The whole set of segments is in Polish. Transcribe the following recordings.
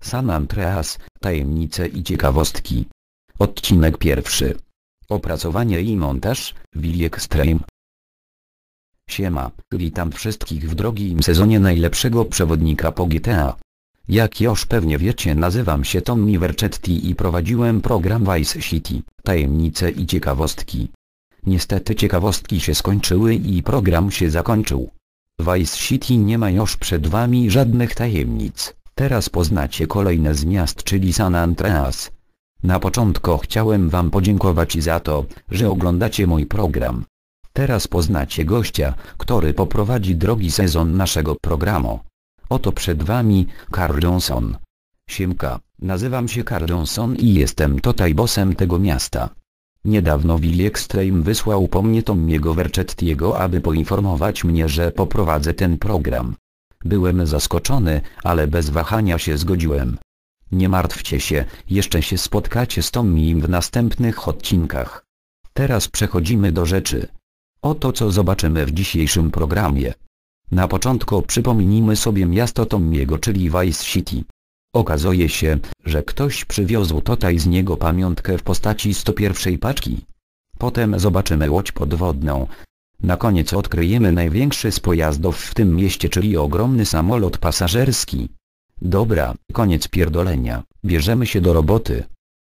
San Andreas, tajemnice i ciekawostki. Odcinek pierwszy. Opracowanie i montaż, Will Extreme. Siema, witam wszystkich w drugim sezonie najlepszego przewodnika po GTA. Jak już pewnie wiecie, nazywam się Tommy Vercetti i prowadziłem program Vice City, tajemnice i ciekawostki. Niestety ciekawostki się skończyły i program się zakończył. Vice City nie ma już przed wami żadnych tajemnic. Teraz poznacie kolejne z miast, czyli San Andreas. Na początku chciałem wam podziękować za to, że oglądacie mój program. Teraz poznacie gościa, który poprowadzi drugi sezon naszego programu. Oto przed wami Carl Johnson. Siemka, nazywam się Carl Johnson i jestem tutaj bossem tego miasta. Niedawno Will Extreme wysłał po mnie Tommy'ego Vercettiego, aby poinformować mnie, że poprowadzę ten program. Byłem zaskoczony, ale bez wahania się zgodziłem. Nie martwcie się, jeszcze się spotkacie z Tommym w następnych odcinkach. Teraz przechodzimy do rzeczy. Oto co zobaczymy w dzisiejszym programie. Na początku przypomnijmy sobie miasto Tommy'ego, czyli Vice City. Okazuje się, że ktoś przywiózł tutaj z niego pamiątkę w postaci 101 paczki. Potem zobaczymy łódź podwodną. Na koniec odkryjemy największy z pojazdów w tym mieście, czyli ogromny samolot pasażerski. Dobra, koniec pierdolenia, bierzemy się do roboty.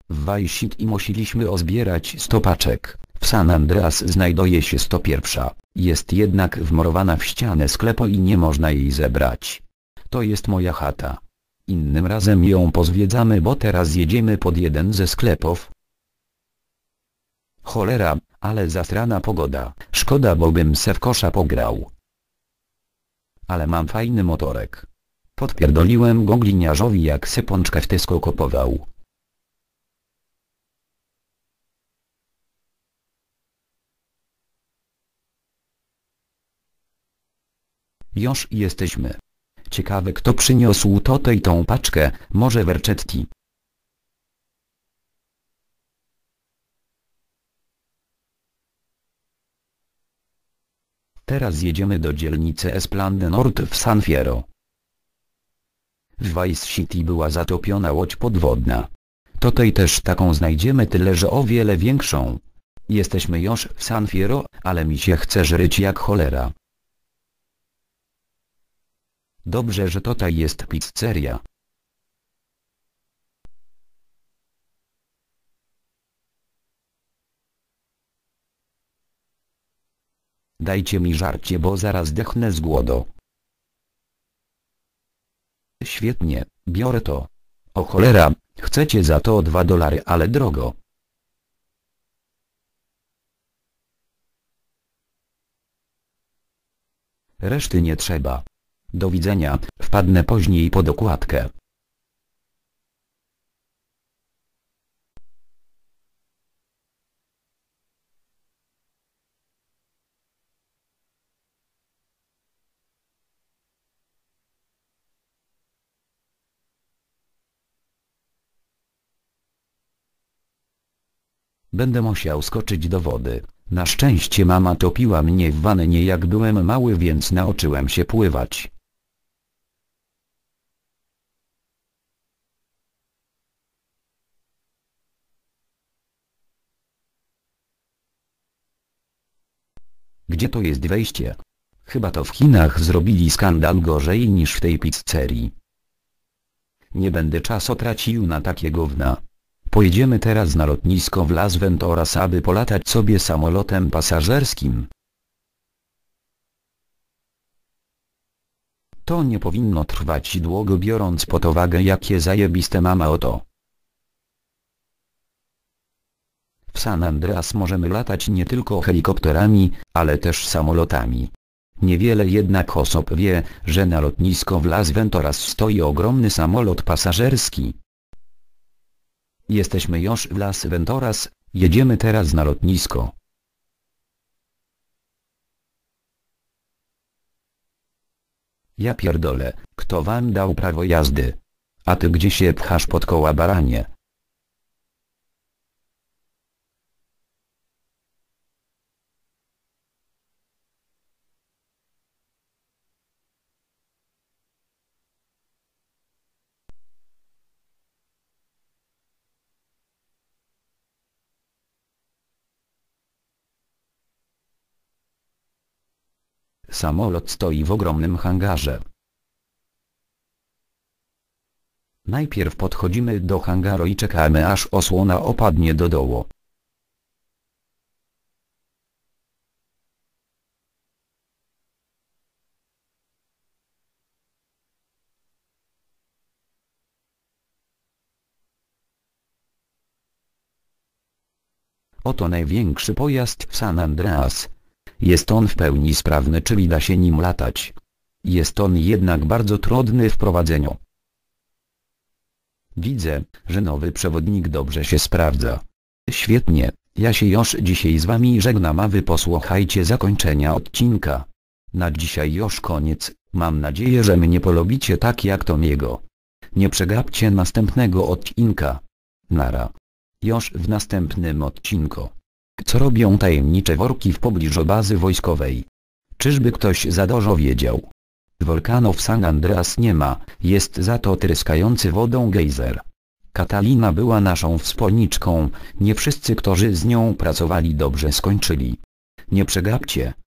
W Vice City musieliśmy ozbierać 100 paczek. W San Andreas znajduje się 101, jest jednak wmurowana w ścianę sklepu i nie można jej zebrać. To jest moja chata. Innym razem ją pozwiedzamy, bo teraz jedziemy pod jeden ze sklepów. Cholera, ale zasrana pogoda, szkoda, bo bym se w kosza pograł. Ale mam fajny motorek. Podpierdoliłem go gliniarzowi, jak se pączkę w Tesco kopował. Już jesteśmy. Ciekawe, kto przyniósł tutaj tą paczkę, może Vercetti. Teraz jedziemy do dzielnicy Esplanade Nord w San Fierro. W Vice City była zatopiona łódź podwodna. Tutaj też taką znajdziemy, tyle że o wiele większą. Jesteśmy już w San Fierro, ale mi się chce żryć jak cholera. Dobrze, że tutaj jest pizzeria. Dajcie mi żarcie, bo zaraz dechnę z głodu. Świetnie, biorę to. O cholera, chcecie za to $2, ale drogo. Reszty nie trzeba. Do widzenia, wpadnę później po dokładkę. Będę musiał skoczyć do wody. Na szczęście mama topiła mnie w wannie, jak byłem mały, więc nauczyłem się pływać. Gdzie to jest wejście? Chyba to w Chinach zrobili skandal gorzej niż w tej pizzerii. Nie będę czasu tracił na takie gówna. Pojedziemy teraz na lotnisko w Las Venturas, aby polatać sobie samolotem pasażerskim. To nie powinno trwać długo, biorąc pod uwagę, jakie zajebiste mama oto. W San Andreas możemy latać nie tylko helikopterami, ale też samolotami. Niewiele jednak osób wie, że na lotnisko w Las Venturas stoi ogromny samolot pasażerski. Jesteśmy już w Las Venturas, jedziemy teraz na lotnisko. Ja pierdolę, kto wam dał prawo jazdy? A ty gdzie się pchasz pod koła, baranie? Samolot stoi w ogromnym hangarze. Najpierw podchodzimy do hangaru i czekamy, aż osłona opadnie do dołu. Oto największy pojazd w San Andreas. Jest on w pełni sprawny, czyli da się nim latać. Jest on jednak bardzo trudny w prowadzeniu. Widzę, że nowy przewodnik dobrze się sprawdza. Świetnie, ja się już dzisiaj z wami żegnam, a wy posłuchajcie zakończenia odcinka. Na dzisiaj już koniec, mam nadzieję, że mnie polubicie tak jak Tomiego. Nie przegapcie następnego odcinka. Nara. Już w następnym odcinku. Co robią tajemnicze worki w pobliżu bazy wojskowej? Czyżby ktoś za dużo wiedział? Wulkanu w San Andreas nie ma, jest za to tryskający wodą gejzer. Katalina była naszą wspólniczką, nie wszyscy, którzy z nią pracowali, dobrze skończyli. Nie przegapcie.